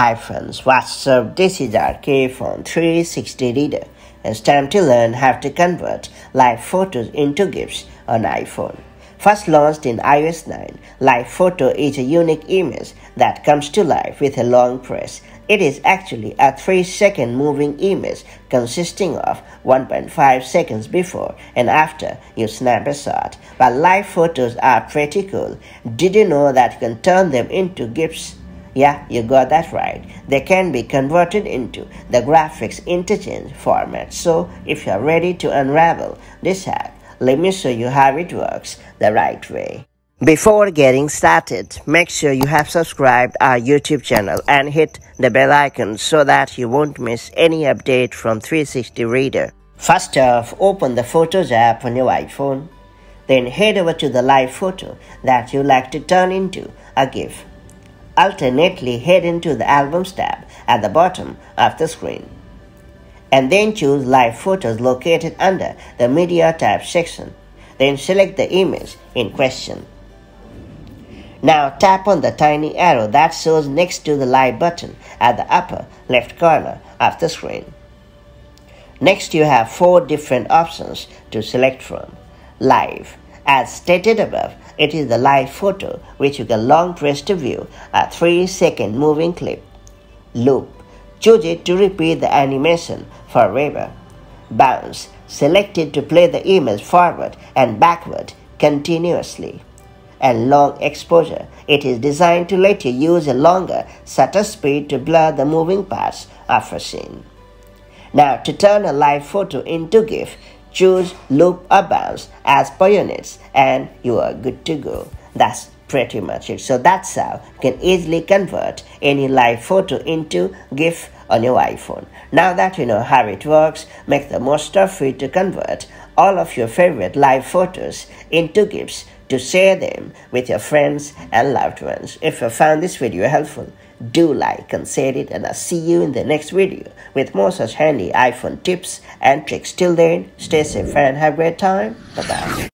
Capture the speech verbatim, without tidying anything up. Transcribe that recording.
Hi friends, what's up? This is R K from three sixty Reader. It's time to learn how to convert live photos into GIFs on iPhone. First launched in i O S nine, live photo is a unique image that comes to life with a long press. It is actually a three second moving image consisting of one point five seconds before and after you snap a shot. But live photos are pretty cool. Did you know that you can turn them into GIFs? Yeah, you got that right. They can be converted into the graphics interchange format. So if you're ready to unravel this hack, let me show you how it works the right way. Before getting started, make sure you have subscribed our YouTube channel and hit the bell icon so that you won't miss any update from three sixty Reader. First off, open the Photos app on your iPhone. Then head over to the live photo that you like to turn into a GIF. Alternately, head into the Albums tab at the bottom of the screen. And then choose Live Photos located under the Media tab section. Then select the image in question. Now tap on the tiny arrow that shows next to the Live button at the upper left corner of the screen. Next, you have four different options to select from. Live. As stated above, it is the live photo which you can long press to view a three second moving clip. Loop. Choose it to repeat the animation forever. Bounce. Select it to play the image forward and backward continuously. And long exposure. It is designed to let you use a longer shutter speed to blur the moving parts of a scene. Now, to turn a live photo into GIF, choose loop or bounce as per your needs and you are good to go. That's pretty much it. So that's how you can easily convert any live photo into GIF on your iPhone. Now that you know how it works, make the most of it to convert all of your favorite live photos into GIFs to share them with your friends and loved ones. If you found this video helpful, do like and share it, and I'll see you in the next video with more such handy iPhone tips and tricks. Till then, stay safe and have a great time. Bye-bye.